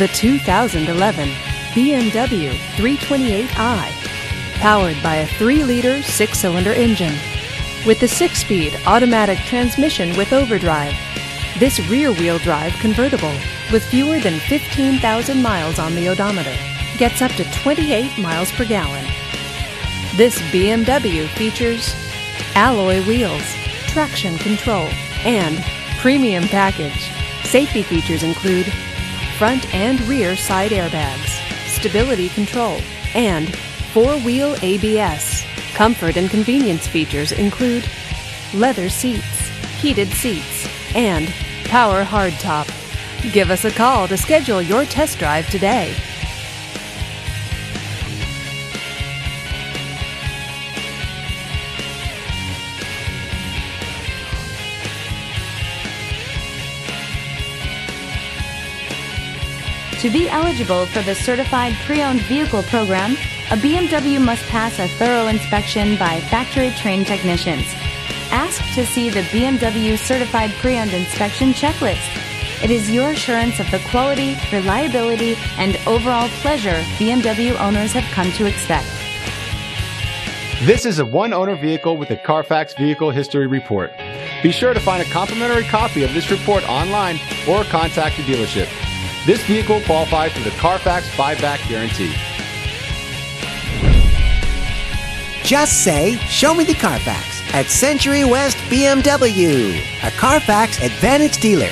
The 2011 BMW 328i, powered by a 3-liter 6-cylinder engine. With the 6-speed automatic transmission with overdrive, this rear-wheel drive convertible with fewer than 15,000 miles on the odometer gets up to 28 miles per gallon. This BMW features alloy wheels, traction control, and premium package. Safety features include front and rear side airbags, stability control, and 4-wheel ABS. Comfort and convenience features include leather seats, heated seats, and power hardtop. Give us a call to schedule your test drive today. To be eligible for the Certified Pre-Owned Vehicle Program, a BMW must pass a thorough inspection by factory-trained technicians. Ask to see the BMW Certified Pre-Owned Inspection Checklist. It is your assurance of the quality, reliability, and overall pleasure BMW owners have come to expect. This is a one-owner vehicle with a Carfax Vehicle History Report. Be sure to find a complimentary copy of this report online or contact the dealership. This vehicle qualifies for the Carfax buyback guarantee. Just say, "Show me the Carfax" at Century West BMW, a Carfax Advantage dealer.